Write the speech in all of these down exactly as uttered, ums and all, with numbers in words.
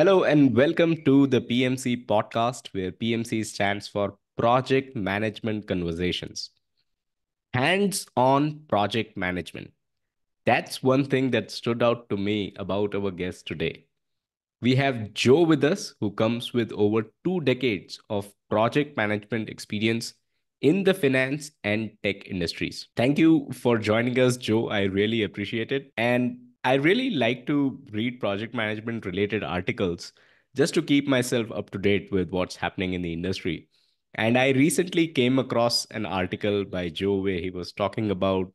Hello and welcome to the P M C podcast, where P M C stands for Project Management Conversations. Hands-on project management. That's one thing that stood out to me about our guest today. We have Joe with us, who comes with over two decades of project management experience in the finance and tech industries. Thank you for joining us, Joe. I really appreciate it. And I really like to read project management related articles just to keep myself up to date with what's happening in the industry. And I recently came across an article by Joe where he was talking about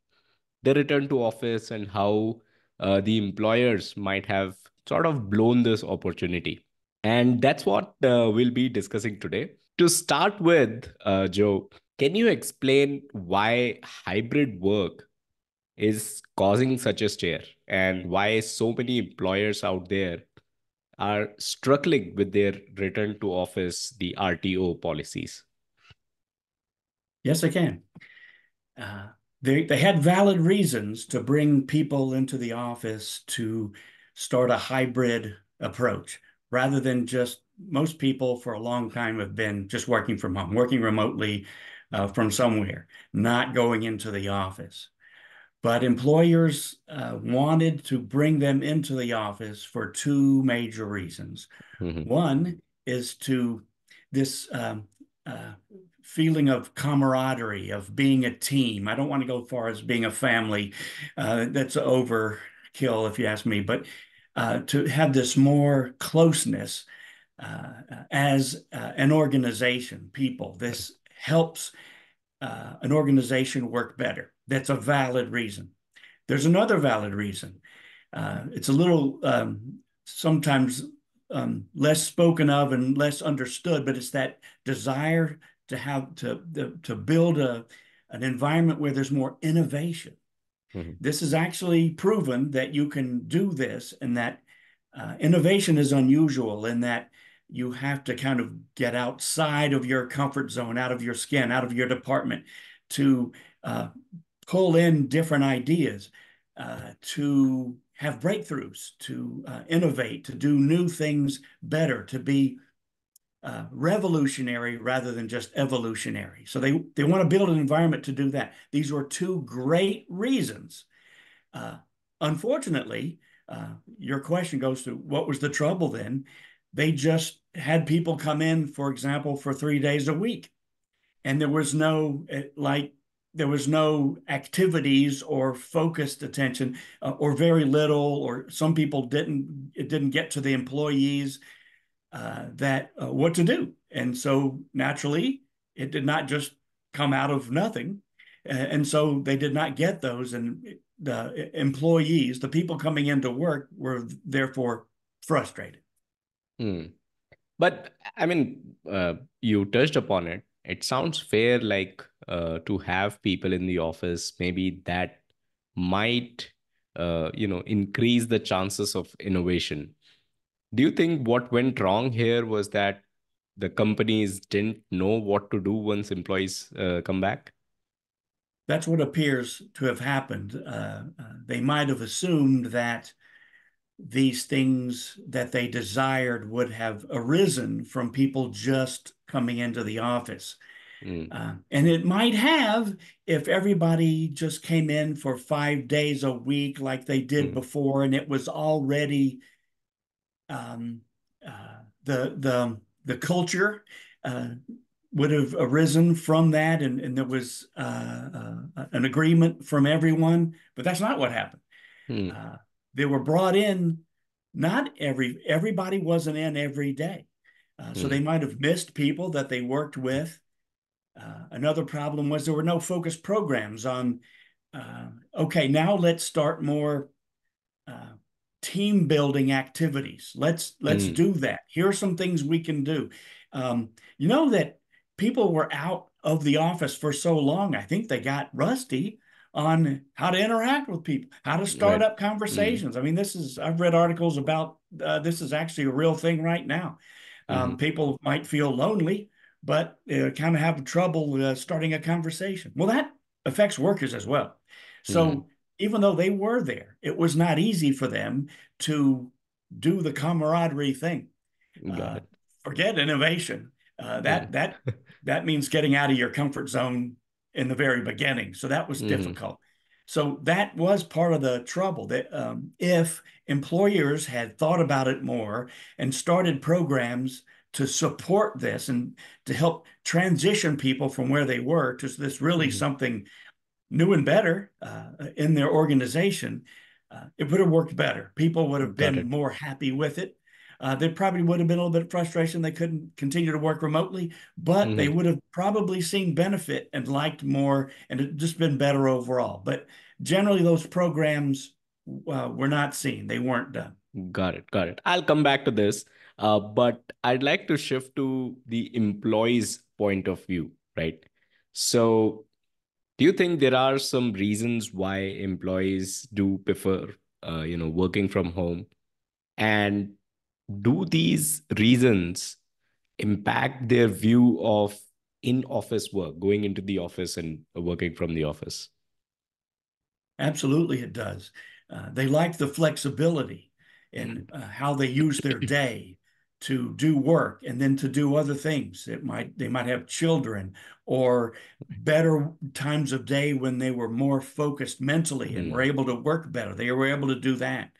the return to office and how uh, the employers might have sort of blown this opportunity. And that's what uh, we'll be discussing today. To start with, uh, Joe, can you explain why hybrid work is causing such a stir and why so many employers out there are struggling with their return to office, the R T O policies? Yes, I can. Uh, they, they had valid reasons to bring people into the office to start a hybrid approach rather than just most people for a long time have been just working from home, working remotely, Uh, from somewhere, not going into the office. But employers uh, wanted to bring them into the office for two major reasons. Mm-hmm. One is to this um, uh, feeling of camaraderie, of being a team. I don't want to go far as being a family. Uh, that's overkill, if you ask me. But uh, to have this more closeness uh, as uh, an organization, people, this helps uh, an organization work better. That's a valid reason. There's another valid reason. Uh, it's a little um, sometimes um, less spoken of and less understood, but it's that desire to have to, to, to build a, an environment where there's more innovation. Mm-hmm. This is actually proven that you can do this, and that uh, innovation is unusual in that you have to kind of get outside of your comfort zone, out of your skin, out of your department to uh, pull in different ideas, uh, to have breakthroughs, to uh, innovate, to do new things better, to be uh, revolutionary rather than just evolutionary. So they, they want to build an environment to do that. These were two great reasons. Uh, unfortunately, uh, your question goes to what was the trouble then? They just had people come in, for example, for three days a week. And there was no, like, there was no activities or focused attention uh, or very little, or some people didn't, it didn't get to the employees uh, that uh, what to do. And so naturally, it did not just come out of nothing. And so they did not get those. And the employees, the people coming into work, were therefore frustrated. Hmm. But I mean, uh, you touched upon it. It sounds fair, like uh, to have people in the office, maybe that might, uh, you know, increase the chances of innovation. Do you think what went wrong here was that the companies didn't know what to do once employees uh, come back? That's what appears to have happened. Uh, they might have assumed that these things that they desired would have arisen from people just coming into the office. Mm. Uh, and it might have if everybody just came in for five days a week like they did mm. before, and it was already um, uh, the, the, the culture uh, would have arisen from that, and, and there was uh, uh, an agreement from everyone. But that's not what happened. Mm. Uh, They were brought in, not every, everybody wasn't in every day. Uh, mm. So they might have missed people that they worked with. Uh, another problem was there were no focused programs on, uh, okay, now let's start more uh, team building activities. Let's, let's mm. do that. Here are some things we can do. Um, you know that people were out of the office for so long, I think they got rusty on how to interact with people, how to start right. up conversations. Mm. I mean, this is, I've read articles about, uh, this is actually a real thing right now. Mm. Um, people might feel lonely, but uh, kind of have trouble uh, starting a conversation. Well, that affects workers as well. So mm. even though they were there, it was not easy for them to do the camaraderie thing. Uh, forget innovation. Uh, that yeah. that that means getting out of your comfort zone in the very beginning. So that was mm-hmm. difficult. So that was part of the trouble, that um, if employers had thought about it more and started programs to support this and to help transition people from where they were to this really mm-hmm. something new and better uh, in their organization, uh, it would have worked better. People would have been more happy with it. Uh, there probably would have been a little bit of frustration they couldn't continue to work remotely, but mm-hmm. they would have probably seen benefit and liked more, and it just been better overall. But generally, those programs uh, were not seen. They weren't done. Got it. Got it. I'll come back to this, uh, but I'd like to shift to the employee's point of view, right? So do you think there are some reasons why employees do prefer, uh, you know, working from home? And do these reasons impact their view of in-office work, going into the office and working from the office? Absolutely, it does. Uh, they like the flexibility in uh, how they use their day to do work and then to do other things. It might they might have children or better times of day when they were more focused mentally mm. and were able to work better. They were able to do that.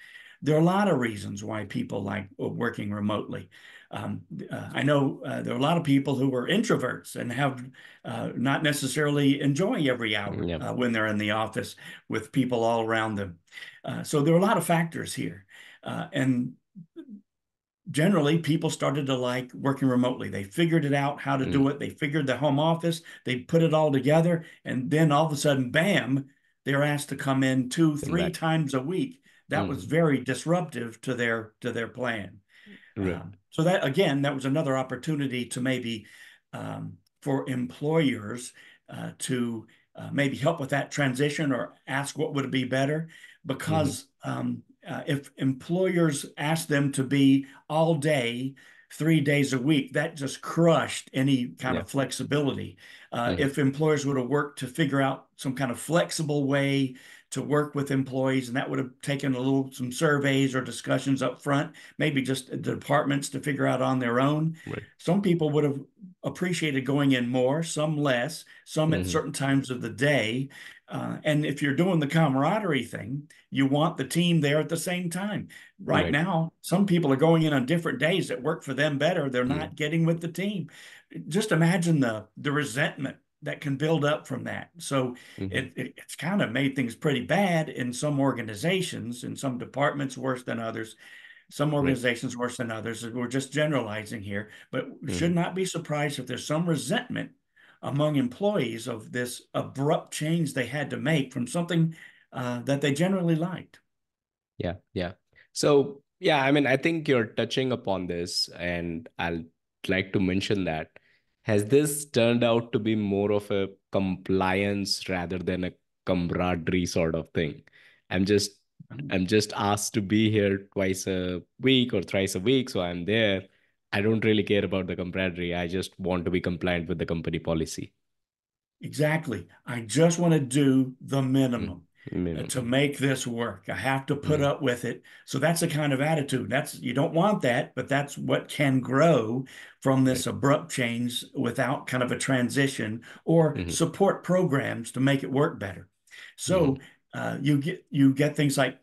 There are a lot of reasons why people like working remotely. Um, uh, I know uh, there are a lot of people who are introverts and have uh, not necessarily enjoying every hour yep. uh, when they're in the office with people all around them. Uh, so there are a lot of factors here. Uh, and generally, people started to like working remotely. They figured it out how to mm. do it. They figured the home office. They put it all together. And then all of a sudden, bam, they're asked to come in two, three exactly. times a week. That mm. was very disruptive to their to their plan. Right. Um, so that, again, that was another opportunity to maybe um, for employers uh, to uh, maybe help with that transition or ask what would be better. Because mm. um, uh, if employers asked them to be all day, three days a week, that just crushed any kind yeah. of flexibility. Uh, mm. If employers would have worked to figure out some kind of flexible way to work with employees, and that would have taken a little, some surveys or discussions up front, maybe just the departments to figure out on their own. Right. Some people would have appreciated going in more, some less, some mm-hmm. at certain times of the day. Uh, and if you're doing the camaraderie thing, you want the team there at the same time. Right, right. now, some people are going in on different days that work for them better. They're mm-hmm. not getting with the team. Just imagine the, the resentment that can build up from that. So mm-hmm. it, it it's kind of made things pretty bad in some organizations, in some departments worse than others, some organizations right. worse than others. We're just generalizing here, but mm-hmm. should not be surprised if there's some resentment among employees of this abrupt change they had to make from something uh, that they generally liked. Yeah, yeah. So, yeah, I mean, I think you're touching upon this, and I'd like to mention that. Has this turned out to be more of a compliance rather than a camaraderie sort of thing? I'm just, I'm just asked to be here twice a week or thrice a week, so I'm there. I don't really care about the camaraderie. I just want to be compliant with the company policy. Exactly. I just want to do the minimum. Mm. To make this work. I have to put mm. up with it. So that's the kind of attitude. That's, you don't want that, but that's what can grow from this right. abrupt change without kind of a transition or mm-hmm. support programs to make it work better. So mm. uh, you get you get things like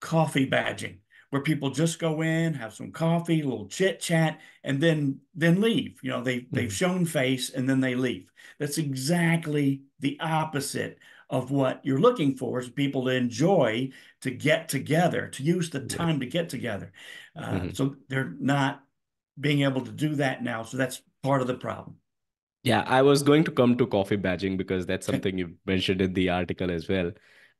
coffee badging, where people just go in, have some coffee, a little chit chat, and then then leave. You know, they mm. they've shown face and then they leave. That's exactly the opposite of what you're looking for, is people to enjoy, to get together, to use the time to get together. Uh, mm-hmm. So they're not being able to do that now. So that's part of the problem. Yeah, I was going to come to coffee badging because that's something you mentioned in the article as well.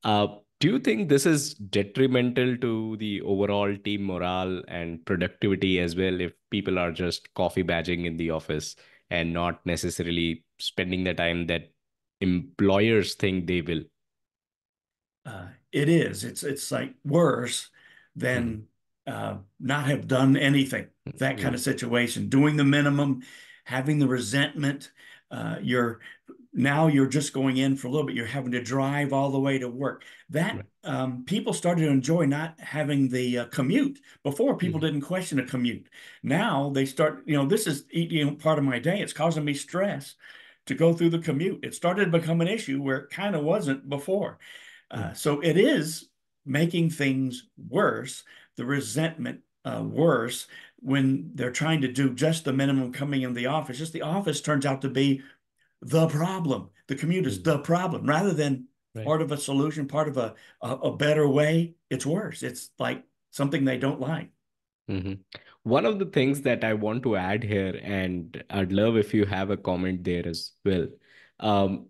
Uh, do you think this is detrimental to the overall team morale and productivity as well, if people are just coffee badging in the office and not necessarily spending the time that employers think they will? Uh, it is. It's it's like worse than mm. uh, not have done anything. That kind mm. of situation, doing the minimum, having the resentment, Uh, you're now you're just going in for a little bit. You're having to drive all the way to work. That right. um, people started to enjoy not having the uh, commute. Before, people mm-hmm. didn't question a commute. Now they start, you know, this is you know, part of my day. It's causing me stress to go through the commute. It started to become an issue where it kind of wasn't before. Uh, so it is making things worse, the resentment uh, worse, when they're trying to do just the minimum coming in the office. Just the office turns out to be the problem. The commute is the problem. Rather than right. part of a solution, part of a, a, a better way, it's worse. It's like something they don't like. Mm-hmm. One of the things that I want to add here, and I'd love if you have a comment there as well. Um,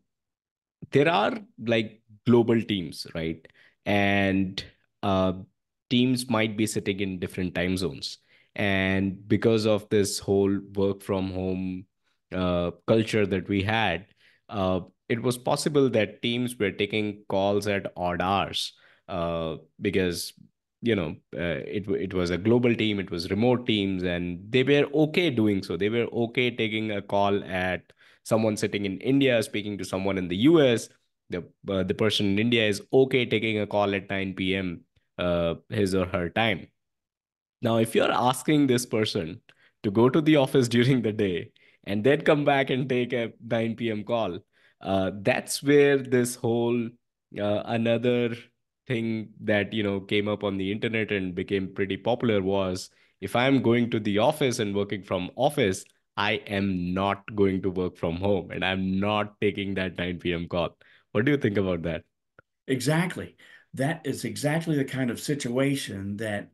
there are like global teams, right? And uh, teams might be sitting in different time zones. And because of this whole work from home uh, culture that we had, uh, it was possible that teams were taking calls at odd hours uh, because, you know, uh, it, it was a global team, it was remote teams, and they were okay doing so. They were okay taking a call at someone sitting in India, speaking to someone in the U S. The, uh, the person in India is okay taking a call at nine p m uh, his or her time. Now, if you're asking this person to go to the office during the day and then come back and take a nine p m call, uh, that's where this whole uh, another thing that, you know, came up on the internet and became pretty popular was, if I'm going to the office and working from office, I am not going to work from home and I'm not taking that nine p m call. What do you think about that? Exactly. That is exactly the kind of situation that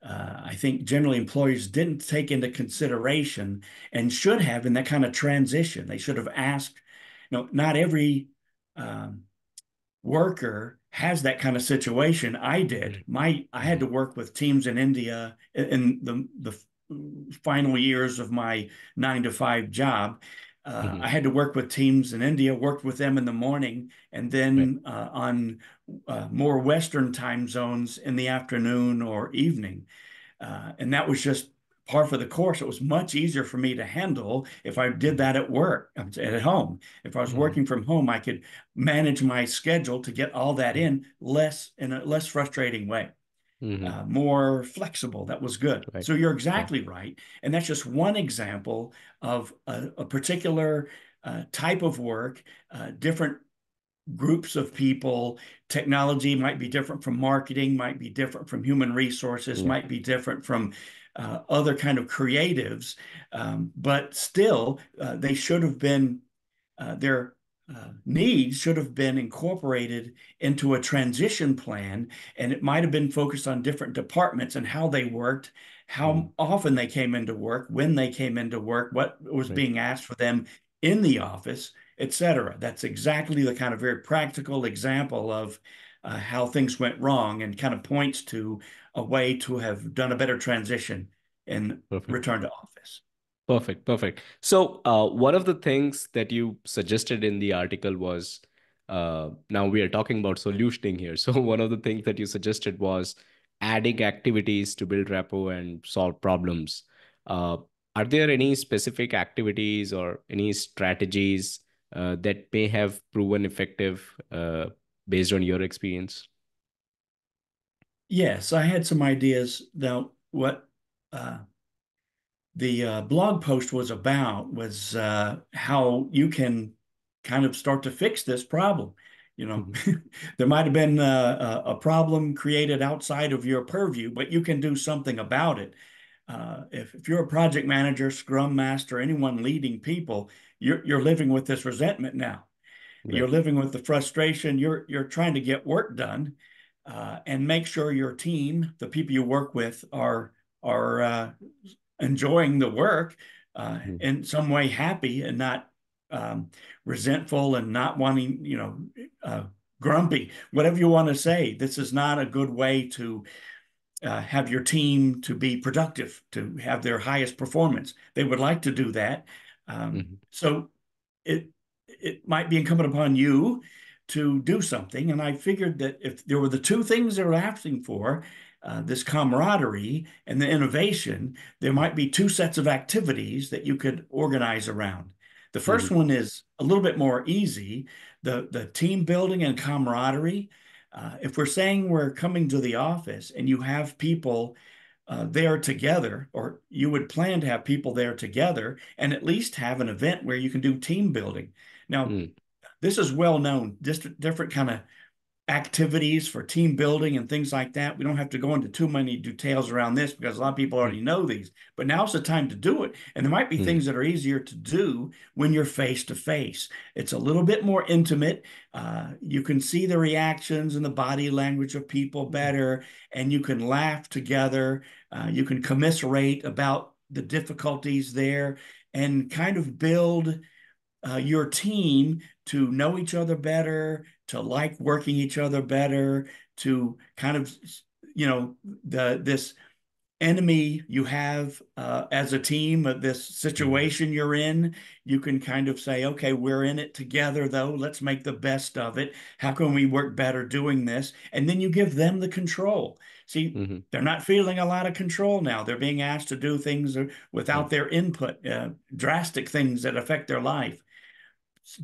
uh, I think generally employers didn't take into consideration and should have in that kind of transition. They should have asked, you know, not every um, worker has that kind of situation. I did. My, I had to work with teams in India in the, the final years of my nine to five job. Uh, mm-hmm. I had to work with teams in India, worked with them in the morning, and then right. uh, on uh, more Western time zones in the afternoon or evening. Uh, and that was just par for the course. It was much easier for me to handle if I did that at work, at home. If I was mm-hmm. working from home, I could manage my schedule to get all that in less in a less frustrating way, mm-hmm. uh, more flexible. That was good. Right. So you're exactly yeah. right. And that's just one example of a, a particular uh, type of work, uh, different groups of people. Technology might be different from marketing, might be different from human resources, yeah. might be different from uh, other kind of creatives, um, but still uh, they should have been, uh, their uh, needs should have been incorporated into a transition plan, and it might have been focused on different departments and how they worked, how mm. often they came into work, when they came into work, what was right. being asked for them in the office, et cetera. That's exactly the kind of very practical example of uh, how things went wrong, and kind of points to a way to have done a better transition and perfect. Return to office. Perfect, perfect. So uh, one of the things that you suggested in the article was, uh, now we are talking about solutioning here. So one of the things that you suggested was adding activities to build rapport and solve problems. Uh, are there any specific activities or any strategies Uh, that may have proven effective uh, based on your experience? Yes, I had some ideas. Now, what uh, the uh, blog post was about was uh, how you can kind of start to fix this problem. You know, mm-hmm. there might have been a, a problem created outside of your purview, but you can do something about it. Uh, if, if you're a project manager, scrum master, anyone leading people, you're, you're living with this resentment now. Right. You're living with the frustration. You're, you're trying to get work done uh, and make sure your team, the people you work with, are, are uh, enjoying the work uh, mm-hmm. in some way, happy and not um, resentful and not wanting, you know, uh, grumpy, whatever you want to say. This is not a good way to Uh, have your team to be productive, to have their highest performance. They would like to do that. Um, mm-hmm. So it it might be incumbent upon you to do something. And I figured that if there were the two things they were asking for, uh, this camaraderie and the innovation, there might be two sets of activities that you could organize around. The first mm-hmm. one is a little bit more easy, the, the team building and camaraderie. Uh, if we're saying we're coming to the office and you have people uh, there together, or you would plan to have people there together and at least have an event where you can do team building. Now, mm. this is well known, different, different kind of activities for team building and things like that. We don't have to go into too many details around this because a lot of people already know these, but now's the time to do it. And there might be mm. things that are easier to do when you're face to face. It's a little bit more intimate. Uh, you can see the reactions and the body language of people better, and you can laugh together. Uh, you can commiserate about the difficulties there and kind of build uh, your team to know each other better, to like working each other better, to kind of, you know, the this enemy you have uh, as a team, of this situation you're in, you can kind of say, okay, we're in it together though, let's make the best of it. How can we work better doing this? And then you give them the control. See, mm-hmm. they're not feeling a lot of control now. They're being asked to do things without their input, uh, drastic things that affect their life.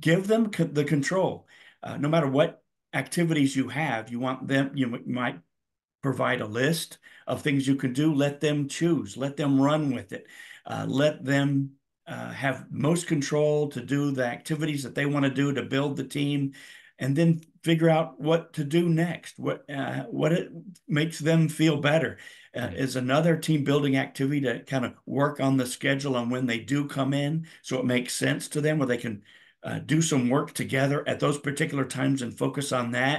Give them co- the control. Uh, no matter what activities you have, you want them, you m- might provide a list of things you can do. Let them choose, let them run with it. Uh, let them uh, have most control to do the activities that they want to do to build the team, and then figure out what to do next. What, uh, what it makes them feel better uh, mm-hmm. is another team building activity to kind of work on the schedule on when they do come in, so it makes sense to them where they can Uh, do some work together at those particular times and focus on that.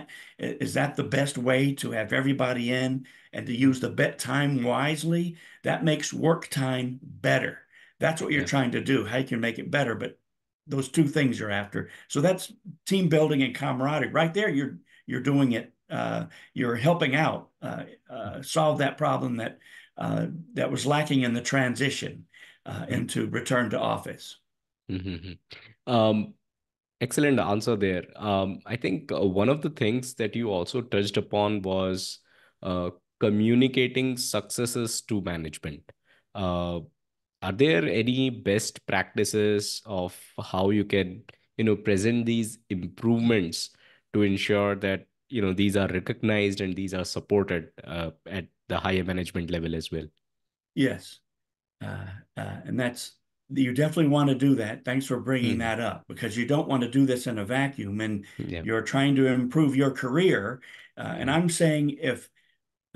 Is that the best way to have everybody in and to use the bet time wisely? That makes work time better. That's what you're yeah. trying to do, how you can make it better. But those two things you're after. So that's team building and camaraderie. Right there, you're you're doing it. Uh, you're helping out, uh, uh, solve that problem that uh, that was lacking in the transition uh, into return to office. Mm-hmm. Um, excellent answer there. Um, I think uh, one of the things that you also touched upon was uh, communicating successes to management. Uh, are there any best practices of how you can, you know, present these improvements to ensure that, you know, these are recognized and these are supported uh, at the higher management level as well? Yes. Uh, uh, and that's You definitely want to do that. Thanks for bringing mm. that up, because you don't want to do this in a vacuum, and yeah. you're trying to improve your career. Uh, and I'm saying if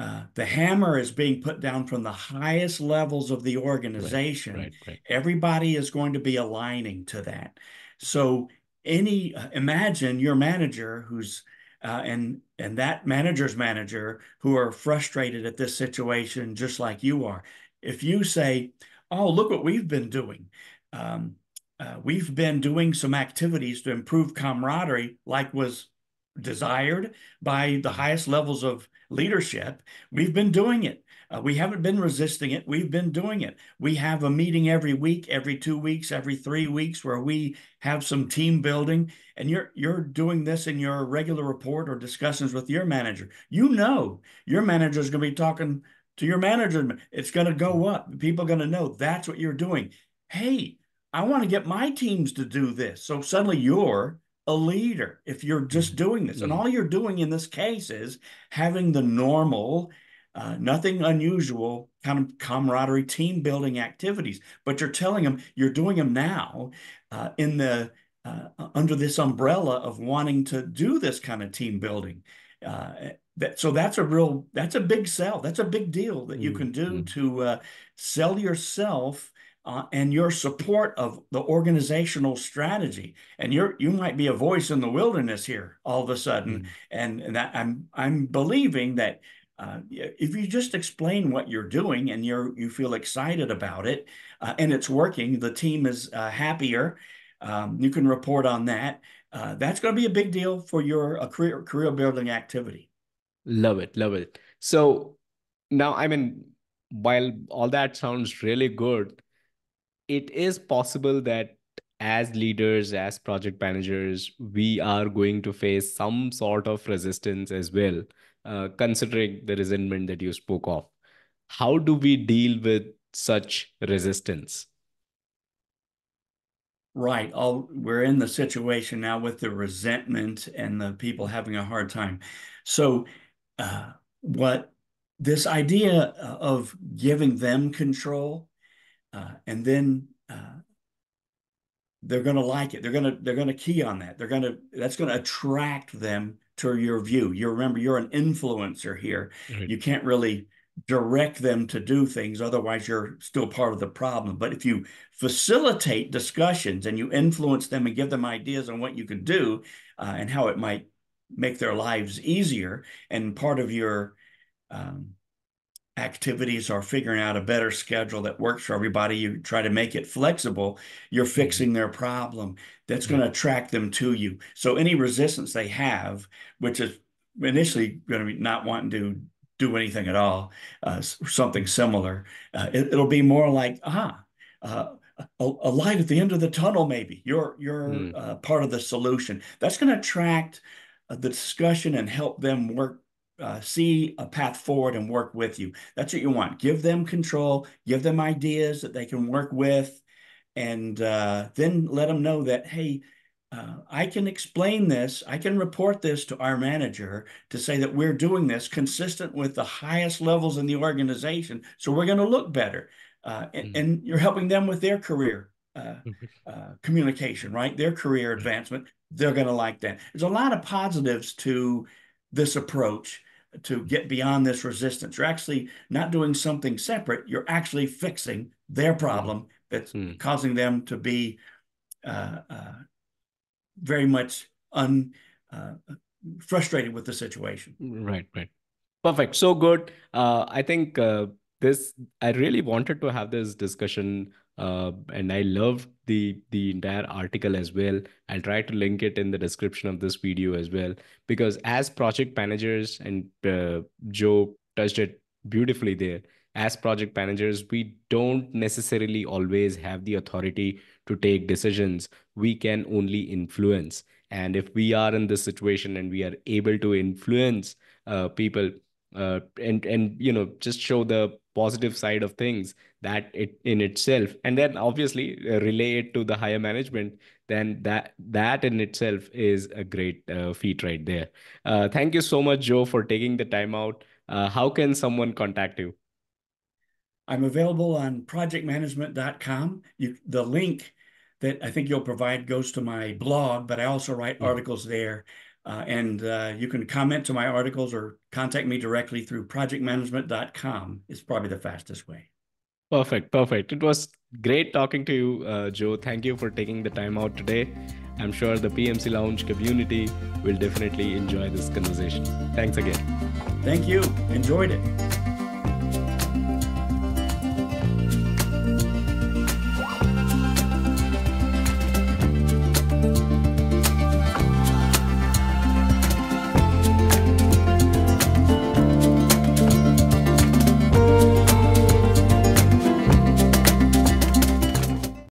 uh, the hammer is being put down from the highest levels of the organization, right, right, right. everybody is going to be aligning to that. So any uh, imagine your manager who's uh, and and that manager's manager who are frustrated at this situation, just like you are. If you say, oh, look what we've been doing. Um, uh, we've been doing some activities to improve camaraderie, like was desired by the highest levels of leadership. We've been doing it. Uh, we haven't been resisting it. We've been doing it. We have a meeting every week, every two weeks, every three weeks, where we have some team building. And you're you're doing this in your regular report or discussions with your manager. You know your manager is going to be talking to your manager, it's going to go up. People are going to know that's what you're doing. Hey, I want to get my teams to do this. So suddenly you're a leader if you're just doing this. Mm-hmm. And all you're doing in this case is having the normal, uh, nothing unusual kind of camaraderie team building activities, but you're telling them you're doing them now uh, in the uh, under this umbrella of wanting to do this kind of team building. Uh, That, so that's a real, that's a big sell. That's a big deal that you can do mm-hmm. to uh, sell yourself uh, and your support of the organizational strategy. And you're, you might be a voice in the wilderness here all of a sudden. Mm-hmm. And, and that I'm, I'm believing that uh, if you just explain what you're doing and you're, you feel excited about it uh, and it's working, the team is uh, happier. Um, you can report on that. Uh, that's going to be a big deal for your uh, career, career building activity. Love it. Love it. So now, I mean, while all that sounds really good, it is possible that as leaders, as project managers, we are going to face some sort of resistance as well, uh, considering the resentment that you spoke of. How do we deal with such resistance? Right. All, we're in the situation now with the resentment and the people having a hard time. So uh, what this idea of giving them control uh, and then uh, they're going to like it. They're going to they're going to key on that. They're going to that's going to attract them to your view. You remember, you're an influencer here. Right. You can't really direct them to do things. Otherwise, you're still part of the problem. But if you facilitate discussions and you influence them and give them ideas on what you could do uh, and how it might make their lives easier, and part of your um, activities are figuring out a better schedule that works for everybody, you try to make it flexible, you're fixing their problem. That's going to attract them to you. So any resistance they have, which is initially going to be not wanting to do anything at all, uh, something similar. Uh, it, it'll be more like, ah, uh, a, a light at the end of the tunnel, maybe. You're, you're mm. uh, part of the solution. That's going to attract uh, the discussion and help them work, uh, see a path forward and work with you. That's what you want. Give them control, give them ideas that they can work with, and uh, then let them know that, hey, Uh, I can explain this, I can report this to our manager to say that we're doing this consistent with the highest levels in the organization, so we're going to look better. Uh, and, mm-hmm. and you're helping them with their career uh, uh, communication, right? Their career advancement. They're going to like that. There's a lot of positives to this approach to get beyond this resistance. You're actually not doing something separate. You're actually fixing their problem that's mm-hmm. causing them to be uh, uh, very much un, uh, frustrated with the situation. Right, right. Perfect. So good. Uh, I think uh, this, I really wanted to have this discussion uh, and I loved the, the entire article as well. I'll try to link it in the description of this video as well, because as project managers, and uh, Joe touched it beautifully there, as project managers, we don't necessarily always have the authority to take decisions. We can only influence. And if we are in this situation and we are able to influence uh, people uh, and, and, you know, just show the positive side of things, that it in itself, and then obviously relay it to the higher management, then that, that in itself is a great uh, feat right there. Uh, thank you so much, Joe, for taking the time out. Uh, how can someone contact you? I'm available on project management dot com. You, the link that I think you'll provide goes to my blog, but I also write yeah. articles there. Uh, and uh, you can comment to my articles or contact me directly through project management dot com. It's probably the fastest way. Perfect. Perfect. It was great talking to you, uh, Joe. Thank you for taking the time out today. I'm sure the P M C Lounge community will definitely enjoy this conversation. Thanks again. Thank you. Enjoyed it.